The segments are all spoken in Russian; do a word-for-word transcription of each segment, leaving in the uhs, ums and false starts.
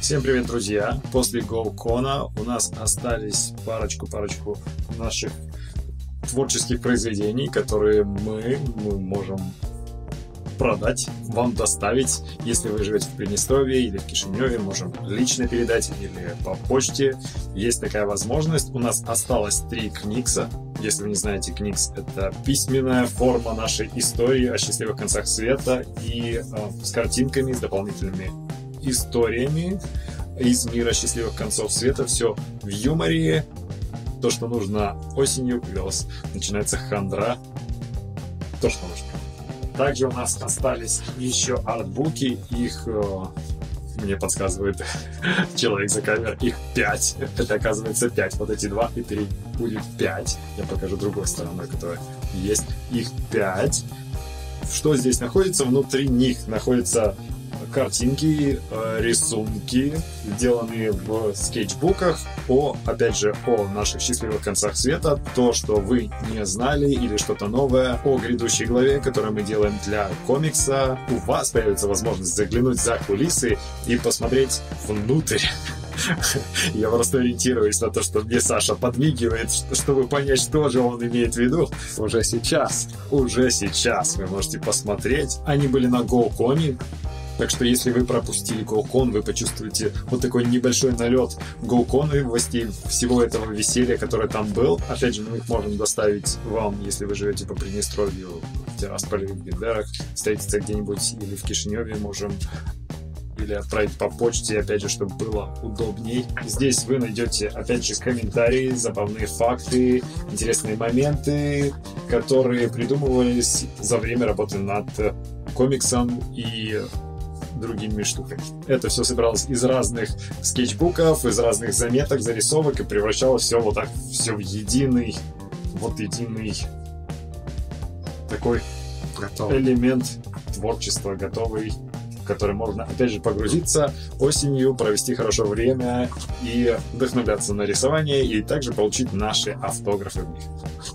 Всем привет, друзья! После GoCon у нас остались парочку-парочку наших творческих произведений, которые мы, мы можем продать, вам доставить. Если вы живете в Приднестровье или в Кишинёве, можем лично передать или по почте. Есть такая возможность. У нас осталось три книгса. Если вы не знаете, книгс — это письменная форма нашей истории о счастливых концах света и э, с картинками, с дополнительными историями из мира счастливых концов света. Все в юморе, то, что нужно осенью, когда у вас начинается хандра, то, что нужно. Также у нас остались еще артбуки, их, э, мне подсказывает человек за камерой, их пять, это оказывается пять, вот эти два и три, будет пять, я покажу другой стороной, которая есть, их пять. Что здесь находится? Внутри них находятся картинки, рисунки, сделанные в скетчбуках, о, опять же, о наших счастливых концах света, то, что вы не знали, или что-то новое, о грядущей главе, которую мы делаем для комикса. У вас появится возможность заглянуть за кулисы и посмотреть внутрь. Я просто ориентируюсь на то, что мне Саша подмигивает, чтобы понять, что же он имеет в виду. Уже сейчас, уже сейчас вы можете посмотреть. Они были на GoCon. Так что, если вы пропустили GoCon, вы почувствуете вот такой небольшой налет GoCon-овости, всего этого веселья, которое там был. Опять же, мы их можем доставить вам, если вы живете по Приднестровью, в Тирасполе, в Бендерах, встретиться где-нибудь или в Кишиневе можем, или отправить по почте, опять же, чтобы было удобней. Здесь вы найдете, опять же, комментарии, забавные факты, интересные моменты, которые придумывались за время работы над комиксом и другими штуками. Это все собиралось из разных скетчбуков, из разных заметок, зарисовок и превращалось все вот так, все в единый, вот единый такой готовый элемент творчества, готовый, в который можно, опять же, погрузиться осенью, провести хорошо время и вдохновляться на рисование, и также получить наши автографы в них.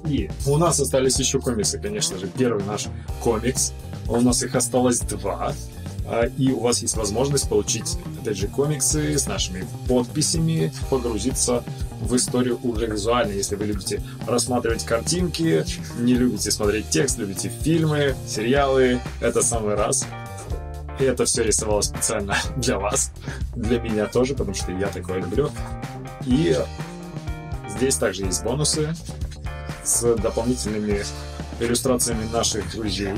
И у нас остались еще комиксы, конечно же. Первый наш комикс, у нас их осталось два. И у вас есть возможность получить, опять же, комиксы с нашими подписями, погрузиться в историю уже визуально. Если вы любите рассматривать картинки, не любите смотреть текст, любите фильмы, сериалы, это самый раз. И это все рисовалось специально для вас, для меня тоже, потому что я такое люблю. И здесь также есть бонусы с дополнительными иллюстрациями наших друзей,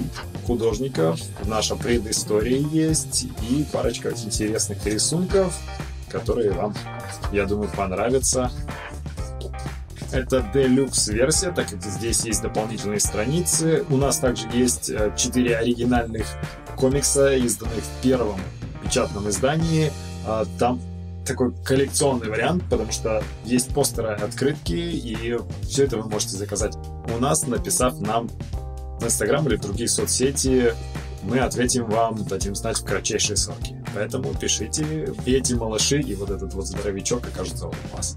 художников, наша предыстория есть и парочка интересных рисунков, которые вам, я думаю, понравятся. Это делюкс-версия, так как здесь есть дополнительные страницы. У нас также есть четыре оригинальных комикса, изданных в первом печатном издании. Там такой коллекционный вариант, потому что есть постеры, открытки, и все это вы можете заказать у нас, написав нам в Инстаграм или в другие соцсети. Мы ответим вам, дадим знать в кратчайшие сроки. Поэтому пишите, эти малыши и вот этот вот здоровячок окажутся у вас.